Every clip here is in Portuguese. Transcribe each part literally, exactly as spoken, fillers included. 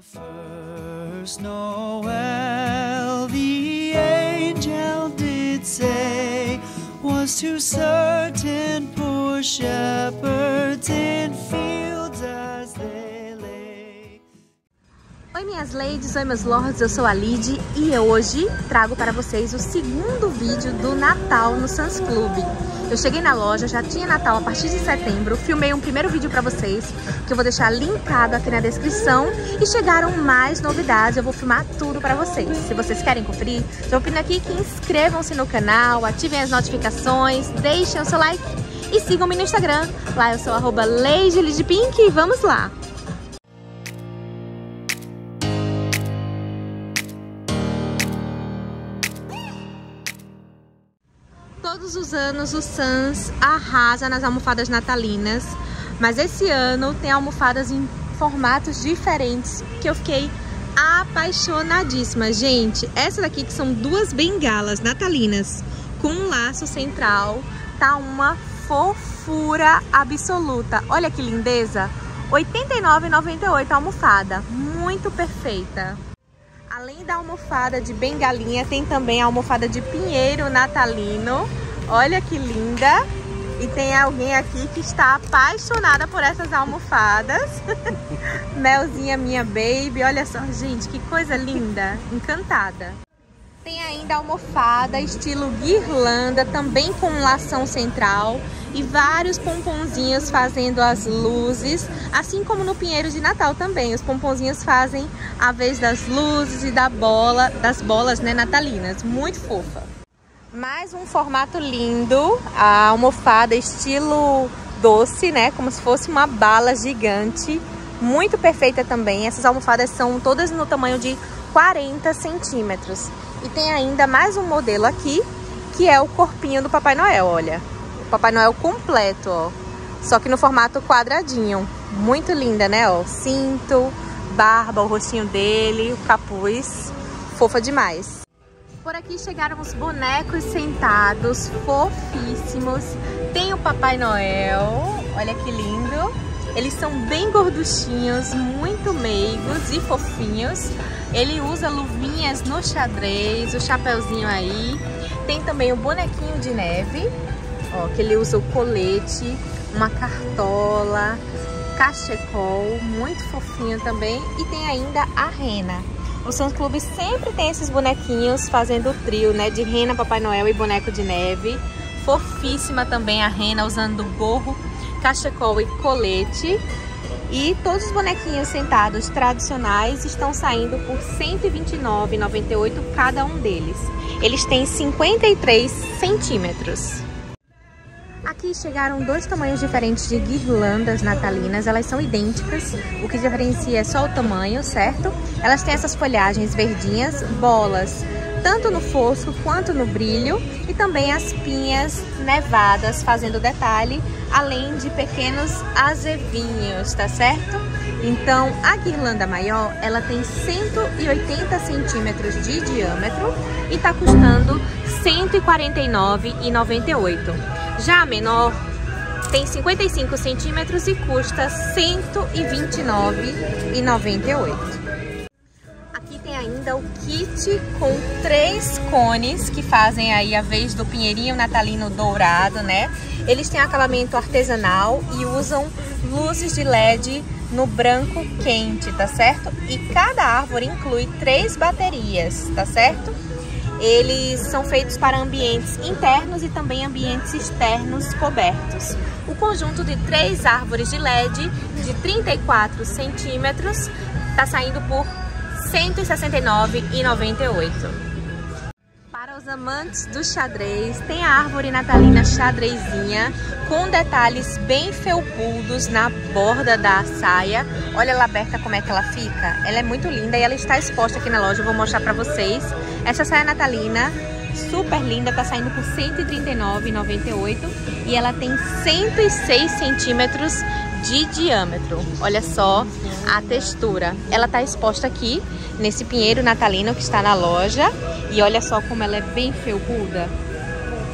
First Noel, the angel did say, was to certain poor shepherds in fields as they lay. Oi minhas ladies, oi meus lords, eu sou a Lid e eu hoje trago para vocês o segundo vídeo do Natal no Sam's Club. Eu cheguei na loja, já tinha Natal a partir de setembro, filmei um primeiro vídeo pra vocês, que eu vou deixar linkado aqui na descrição, e chegaram mais novidades, eu vou filmar tudo pra vocês. Se vocês querem conferir, já opino aqui que inscrevam-se no canal, ativem as notificações, deixem o seu like e sigam-me no Instagram. Lá eu sou arroba ladylidypink e vamos lá! Todos os anos o Sam's arrasa nas almofadas natalinas, mas esse ano tem almofadas em formatos diferentes que eu fiquei apaixonadíssima. Gente, essa daqui que são duas bengalas natalinas com um laço central, tá uma fofura absoluta. Olha que lindeza, oitenta e nove reais e noventa e oito centavos a almofada, muito perfeita. Além da almofada de bengalinha, tem também a almofada de pinheiro natalino. Olha que linda! E tem alguém aqui que está apaixonada por essas almofadas. Melzinha, minha baby. Olha só, gente, que coisa linda! Encantada! Tem ainda a almofada estilo guirlanda, também com lação central e vários pomponzinhos fazendo as luzes, assim como no pinheiro de Natal também. Os pomponzinhos fazem a vez das luzes e da bola, das bolas, né, natalinas. Muito fofa. Mais um formato lindo, a almofada estilo doce, né, como se fosse uma bala gigante. Muito perfeita também. Essas almofadas são todas no tamanho de quarenta centímetros. E tem ainda mais um modelo aqui, que é o corpinho do Papai Noel, olha. O Papai Noel completo, ó. Só que no formato quadradinho. Muito linda, né, ó. Cinto, barba, o rostinho dele, o capuz. Fofa demais. Por aqui chegaram os bonecos sentados, fofíssimos. Tem o Papai Noel, olha que lindo. Eles são bem gorduchinhos, muito meigos e fofinhos. Ele usa luvinhas no xadrez, o chapeuzinho aí. Tem também o bonequinho de neve, ó, que ele usa o colete, uma cartola, cachecol, muito fofinho também. E tem ainda a rena. O Sam's Club sempre tem esses bonequinhos fazendo o trio, né? De rena, Papai Noel e boneco de neve. Fofíssima também a rena, usando gorro, cachecol e colete. E todos os bonequinhos sentados tradicionais estão saindo por cento e vinte e nove reais e noventa e oito centavos cada um deles. Eles têm cinquenta e três centímetros. Aqui chegaram dois tamanhos diferentes de guirlandas natalinas. Elas são idênticas, o que diferencia é só o tamanho, certo? Elas têm essas folhagens verdinhas, bolas tanto no fosco quanto no brilho, e também as pinhas nevadas fazendo detalhe, além de pequenos azevinhos, tá certo? Então a guirlanda maior, ela tem cento e oitenta centímetros de diâmetro e tá custando cento e quarenta e nove reais e noventa e oito centavos. Já a menor tem cinquenta e cinco centímetros e custa cento e vinte e nove reais e noventa e oito centavos. Ainda o kit com três cones que fazem aí a vez do pinheirinho natalino dourado, né? Eles têm acabamento artesanal e usam luzes de L E D no branco quente, tá certo? E cada árvore inclui três baterias, tá certo? Eles são feitos para ambientes internos e também ambientes externos cobertos. O conjunto de três árvores de L E D de trinta e quatro centímetros tá saindo por cento e sessenta e nove reais e noventa e oito centavos. Para os amantes do xadrez, tem a árvore natalina xadrezinha com detalhes bem felpudos na borda da saia. Olha ela aberta como é que ela fica. Ela é muito linda e ela está exposta aqui na loja. Eu vou mostrar para vocês. Essa saia natalina super linda, tá saindo por cento e trinta e nove reais e noventa e oito centavos e ela tem cento e seis centímetros de diâmetro. Olha só a textura. Ela tá exposta aqui nesse pinheiro natalino que está na loja e olha só como ela é bem felpuda.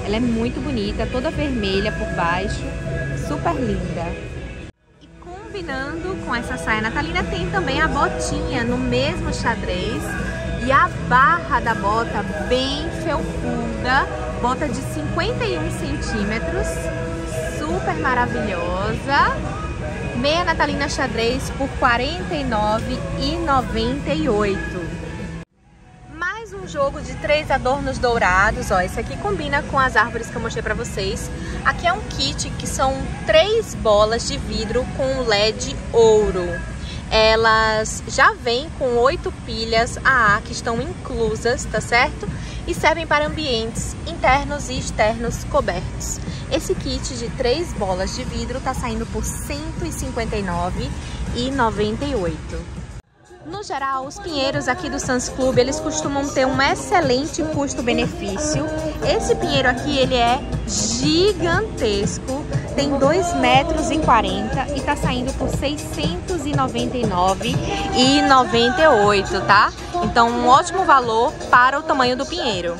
Ela é muito bonita, toda vermelha por baixo, super linda. E com combinando com essa saia natalina, tem também a botinha no mesmo xadrez e a barra da bota bem felpuda, bota de cinquenta e um centímetros, super maravilhosa. Meia natalina xadrez por quarenta e nove reais e noventa e oito centavos. Mais um jogo de três adornos dourados, ó, esse aqui combina com as árvores que eu mostrei pra vocês. Aqui é um kit que são três bolas de vidro com L E D ouro. Elas já vêm com oito pilhas A A que estão inclusas, tá certo? E servem para ambientes internos e externos cobertos. Esse kit de três bolas de vidro tá saindo por cento e cinquenta e nove reais e noventa e oito centavos. No geral, os pinheiros aqui do Sam's Club, eles costumam ter um excelente custo-benefício. Esse pinheiro aqui, ele é gigantesco, tem dois metros e quarenta e tá saindo por seiscentos e noventa e nove reais e noventa e oito centavos, tá? Então, um ótimo valor para o tamanho do pinheiro.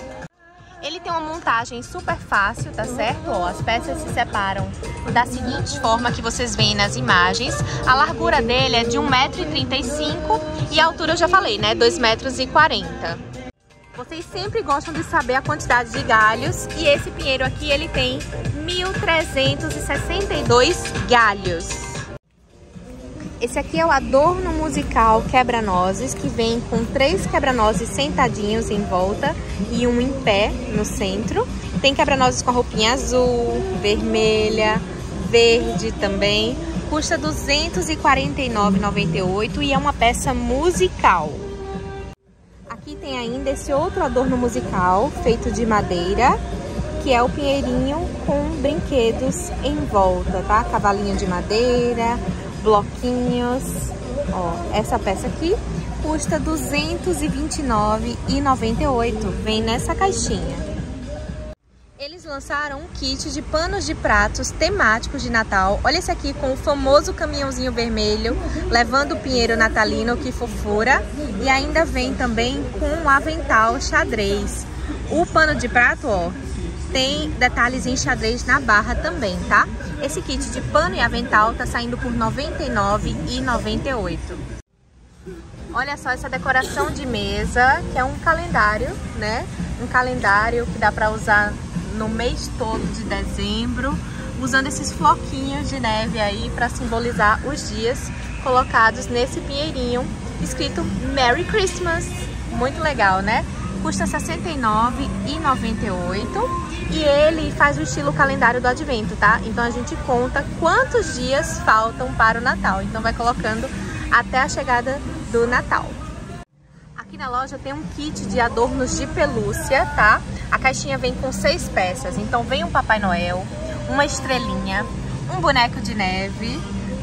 Ele tem uma montagem super fácil, tá certo? Ó, as peças se separam da seguinte forma que vocês veem nas imagens. A largura dele é de um metro e trinta e cinco e a altura eu já falei, né? dois metros e quarenta. Vocês sempre gostam de saber a quantidade de galhos e esse pinheiro aqui ele tem mil trezentos e sessenta e dois galhos. Esse aqui é o adorno musical quebra-nozes, que vem com três quebra-nozes sentadinhos em volta e um em pé no centro. Tem quebra-nozes com a roupinha azul, vermelha, verde também. Custa duzentos e quarenta e nove reais e noventa e oito centavos e é uma peça musical. Aqui tem ainda esse outro adorno musical feito de madeira, que é o pinheirinho com brinquedos em volta, tá? Cavalinho de madeira, bloquinhos. Ó, essa peça aqui custa duzentos e vinte e nove reais e noventa e oito centavos, vem nessa caixinha. Eles lançaram um kit de panos de pratos temáticos de Natal. Olha esse aqui com o famoso caminhãozinho vermelho, levando o pinheiro natalino, que fofura. E ainda vem também com um avental xadrez. O pano de prato, ó, tem detalhes em xadrez na barra também, tá? Esse kit de pano e avental tá saindo por noventa e nove reais e noventa e oito centavos. Olha só essa decoração de mesa, que é um calendário, né? Um calendário que dá pra usar no mês todo de dezembro, usando esses floquinhos de neve aí pra simbolizar os dias, colocados nesse pinheirinho, escrito Merry Christmas. Muito legal, né? Custa sessenta e nove reais e noventa e oito centavos e ele faz o estilo calendário do advento, tá? Então a gente conta quantos dias faltam para o Natal. Então vai colocando até a chegada do Natal. Aqui na loja tem um kit de adornos de pelúcia, tá? A caixinha vem com seis peças. Então vem um Papai Noel, uma estrelinha, um boneco de neve,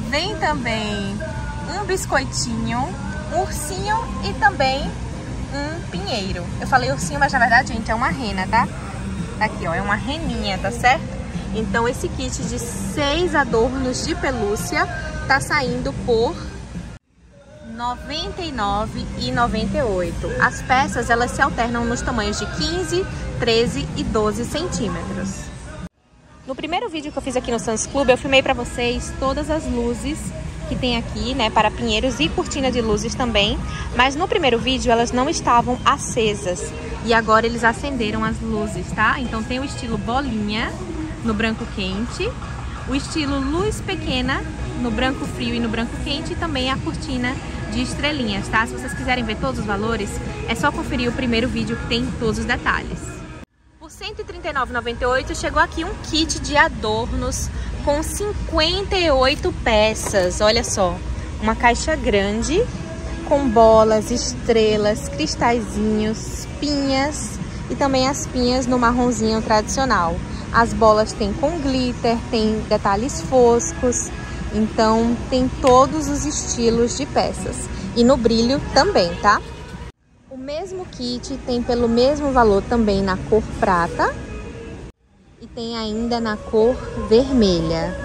vem também um biscoitinho, um ursinho e também um pinheiro. Eu falei ursinho, mas na verdade, gente, é uma rena, tá? Aqui, ó, é uma reninha, tá certo? Então, esse kit de seis adornos de pelúcia tá saindo por noventa e nove reais e noventa e oito centavos. As peças, elas se alternam nos tamanhos de quinze, treze e doze centímetros. No primeiro vídeo que eu fiz aqui no Sam's Club, eu filmei pra vocês todas as luzes que tem aqui, né, para pinheiros e cortina de luzes também, mas no primeiro vídeo elas não estavam acesas e agora eles acenderam as luzes, tá? Então tem o estilo bolinha no branco quente, o estilo luz pequena no branco frio e no branco quente e também a cortina de estrelinhas, tá? Se vocês quiserem ver todos os valores, é só conferir o primeiro vídeo que tem todos os detalhes. Por cento e trinta e nove reais e noventa e oito centavos chegou aqui um kit de adornos com cinquenta e oito peças, olha só, uma caixa grande com bolas, estrelas, cristalzinhos, pinhas e também as pinhas no marronzinho tradicional. As bolas tem com glitter, tem detalhes foscos, então tem todos os estilos de peças e no brilho também, tá? O mesmo kit tem pelo mesmo valor também na cor prata. E tem ainda na cor vermelha.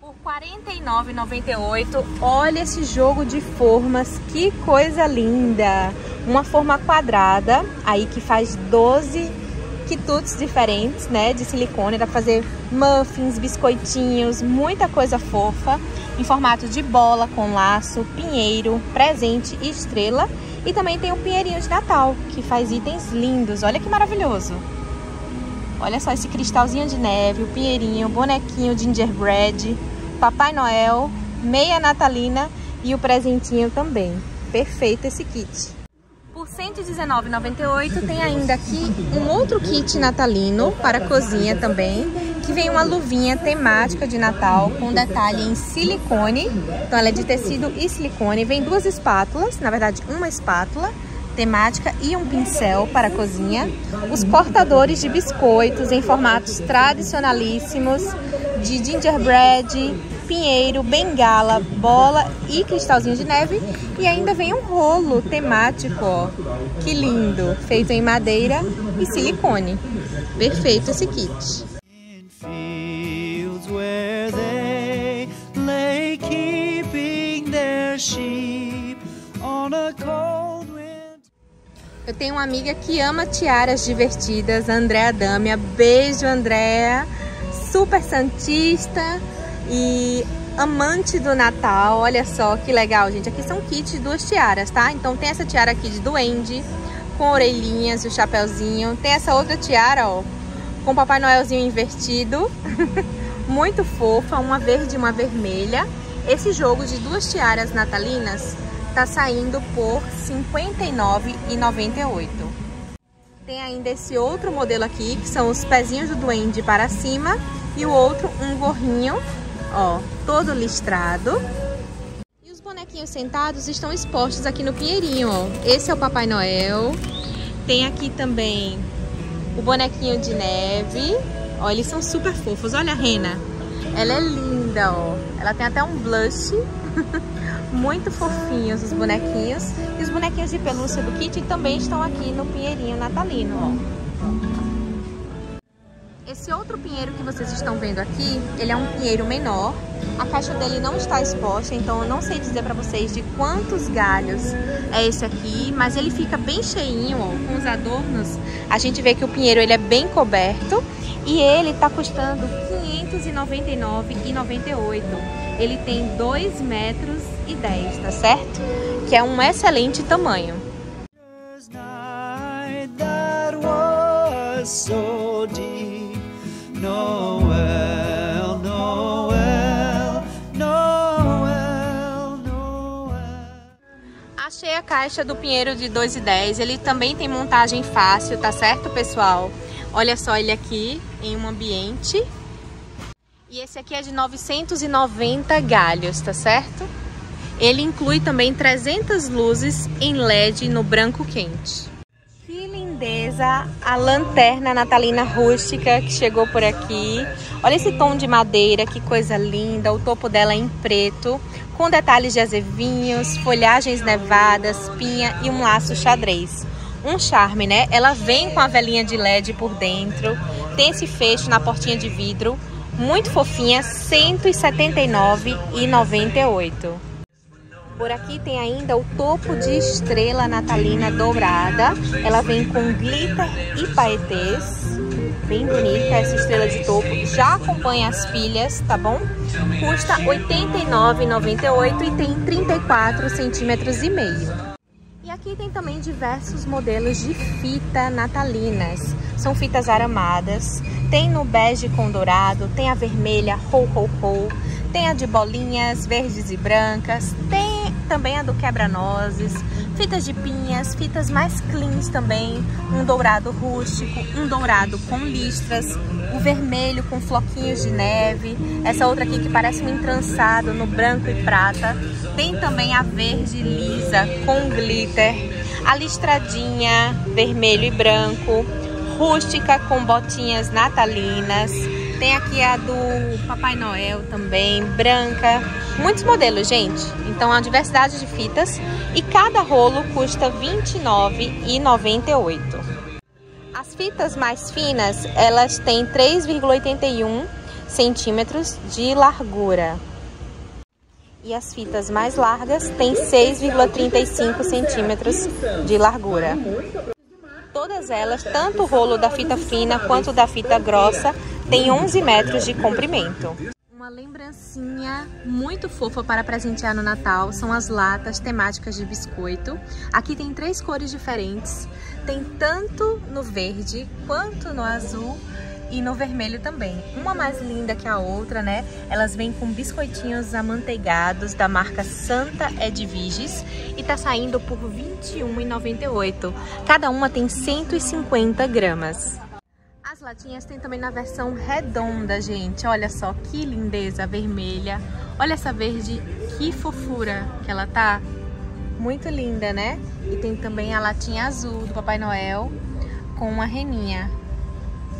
Por quarenta e nove reais e noventa e oito centavos, olha esse jogo de formas, que coisa linda! Uma forma quadrada, aí que faz doze quitutes diferentes, né, de silicone. Dá pra fazer muffins, biscoitinhos, muita coisa fofa, em formato de bola com laço, pinheiro, presente e estrela. E também tem o pinheirinho de Natal, que faz itens lindos. Olha que maravilhoso! Olha só esse cristalzinho de neve, o pinheirinho, o bonequinho gingerbread, Papai Noel, meia natalina e o presentinho também. Perfeito esse kit! Por cento e dezenove reais e noventa e oito centavos tem ainda aqui um outro kit natalino para a cozinha também, que vem uma luvinha temática de Natal com detalhe em silicone. Então ela é de tecido e silicone, vem duas espátulas, na verdade uma espátula temática e um pincel para a cozinha. Os cortadores de biscoitos em formatos tradicionalíssimos de gingerbread, pinheiro, bengala, bola e cristalzinho de neve. E ainda vem um rolo temático, ó, que lindo, feito em madeira e silicone. Perfeito esse kit. Eu tenho uma amiga que ama tiaras divertidas, Andréa Damia. Beijo, Andréa, super santista e amante do Natal. Olha só que legal, gente. Aqui são kits de duas tiaras, tá? Então tem essa tiara aqui de duende, com orelhinhas e o chapéuzinho. Tem essa outra tiara, ó, com o Papai Noelzinho invertido. Muito fofa, uma verde e uma vermelha. Esse jogo de duas tiaras natalinas tá saindo por cinquenta e nove reais e noventa e oito centavos. Tem ainda esse outro modelo aqui, que são os pezinhos do duende para cima. E o outro, um gorrinho, ó, todo listrado. E os bonequinhos sentados estão expostos aqui no pinheirinho, ó. Esse é o Papai Noel. Tem aqui também o bonequinho de neve. Ó, eles são super fofos. Olha a Rena. Ela é linda, ó. Ela tem até um blush. Muito fofinhos os bonequinhos. E os bonequinhos de pelúcia do kit também estão aqui no pinheirinho natalino, ó. Esse outro pinheiro que vocês estão vendo aqui, ele é um pinheiro menor. A caixa dele não está exposta, então eu não sei dizer para vocês de quantos galhos é esse aqui. Mas ele fica bem cheinho, ó, com os adornos. A gente vê que o pinheiro ele é bem coberto e ele está custando quinhentos e noventa e nove reais e noventa e oito centavos. Ele tem dois metros e dez, tá certo? Que é um excelente tamanho. Noel, Noel, Noel, Noel. Achei a caixa do pinheiro de dois e dez. Ele também tem montagem fácil, tá certo, pessoal? Olha só ele aqui em um ambiente. E esse aqui é de novecentos e noventa galhos, tá certo? Ele inclui também trezentas luzes em L E D no branco quente. A lanterna natalina rústica que chegou por aqui. Olha esse tom de madeira, que coisa linda. O topo dela é em preto, com detalhes de azevinhos, folhagens nevadas, pinha e um laço xadrez. Um charme, né? Ela vem com a velinha de L E D por dentro. Tem esse fecho na portinha de vidro. Muito fofinha, cento e setenta e nove reais e noventa e oito centavos. Por aqui tem ainda o topo de estrela natalina dourada. Ela vem com glitter e paetês. Bem bonita essa estrela de topo. Já acompanha as pilhas, tá bom? Custa oitenta e nove reais e noventa e oito centavos e tem trinta e quatro centímetros e meio. E aqui tem também diversos modelos de fita natalinas. São fitas aramadas. Tem no bege com dourado, tem a vermelha, ho, ho, ho. Tem a de bolinhas, verdes e brancas. Tem também a do quebra-nozes, fitas de pinhas, fitas mais cleans também, um dourado rústico, um dourado com listras, o vermelho com floquinhos de neve, essa outra aqui que parece um entrançado no branco e prata. Tem também a verde lisa com glitter, a listradinha, vermelho e branco, rústica com botinhas natalinas. Tem aqui a do Papai Noel também, branca. Muitos modelos, gente. Então, há uma diversidade de fitas. E cada rolo custa vinte e nove reais e noventa e oito centavos. As fitas mais finas, elas têm três vírgula oitenta e um centímetros de largura. E as fitas mais largas têm seis vírgula trinta e cinco centímetros de largura. Todas elas, tanto o rolo da fita fina quanto da fita grossa, tem onze metros de comprimento. Uma lembrancinha muito fofa para presentear no Natal são as latas temáticas de biscoito. Aqui tem três cores diferentes, tem tanto no verde quanto no azul e no vermelho também. Uma mais linda que a outra, né? Elas vêm com biscoitinhos amanteigados da marca Santa Edviges e tá saindo por vinte e um reais e noventa e oito centavos. Cada uma tem cento e cinquenta gramas. As latinhas tem também na versão redonda, gente. Olha só que lindeza, vermelha. Olha essa verde, que fofura que ela tá. Muito linda, né? E tem também a latinha azul do Papai Noel com uma reninha.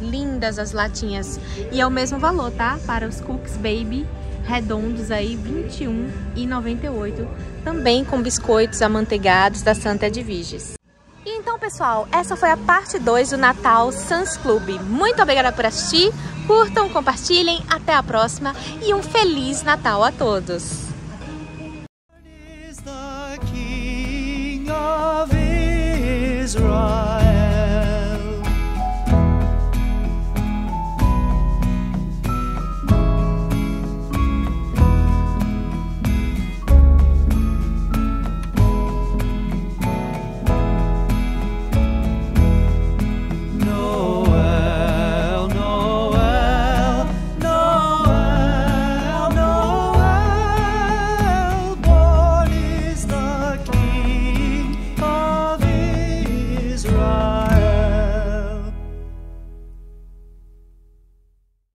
Lindas as latinhas. E é o mesmo valor, tá? Para os cookies baby redondos aí, vinte e um reais e noventa e oito centavos. Também com biscoitos amanteigados da Santa Edviges. E então, pessoal, essa foi a parte dois do Natal Sam's Club. Muito obrigada por assistir. Curtam, compartilhem. Até a próxima. E um Feliz Natal a todos.